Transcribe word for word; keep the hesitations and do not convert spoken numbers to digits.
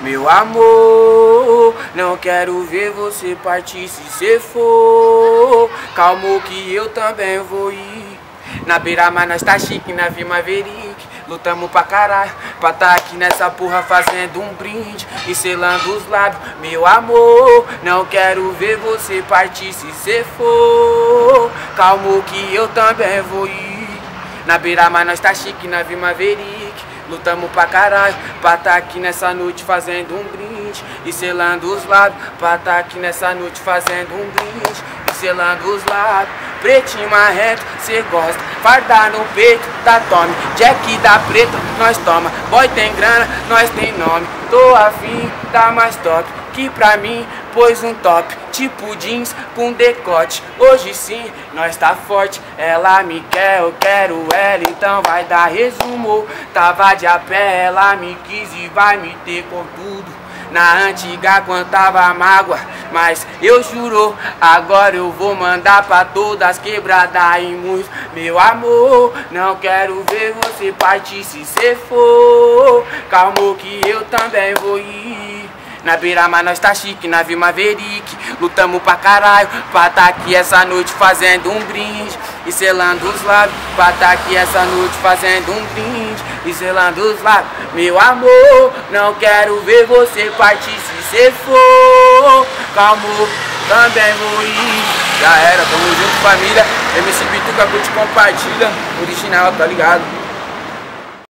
Meu amor, não quero ver você partir se cê for. Calmo que eu também vou ir. Na beira-mar nós tá chique, na Vima Maverick. Lutamos pra caralho, pra tá aqui nessa porra fazendo um brinde e selando os lábios. Meu amor, não quero ver você partir se cê for. Calmo que eu também vou ir. Na beira-mar nós tá chique, na Vima Maverick. Lutamos pra caralho, pra tá aqui nessa noite fazendo um brinde e selando os lábios. Pra tá aqui nessa noite fazendo um brinde e selando os lábios. Pretinho marrento, cê gosta, farda no peito, tá tome. Jack da preta, nós toma. Boy tem grana, nós tem nome. Tô afim, tá mais top. Que pra mim, pôs um top. Tipo jeans com decote. Hoje sim, nós tá forte. Ela me quer, eu quero ela. Então vai dar resumo. Tava de a pé, ela me quis e vai me ter com tudo. Na antiga aguentava a mágoa, mas eu juro, agora eu vou mandar pra todas quebradas e muitos. Meu amor, não quero ver você partir se cê for. Calmo que eu também vou ir. Na beira-mar nós tá chique, na Vima Maverick. Lutamos pra caralho, pra tá aqui essa noite fazendo um brinde e selando os lábios. Pra tá aqui essa noite fazendo um brinde e selando os lábios. Meu amor, não quero ver você partir se cê for. Calmo, também vou ir. Já era, tamo junto família. M C Pituca, curte, compartilha. Original, tá ligado?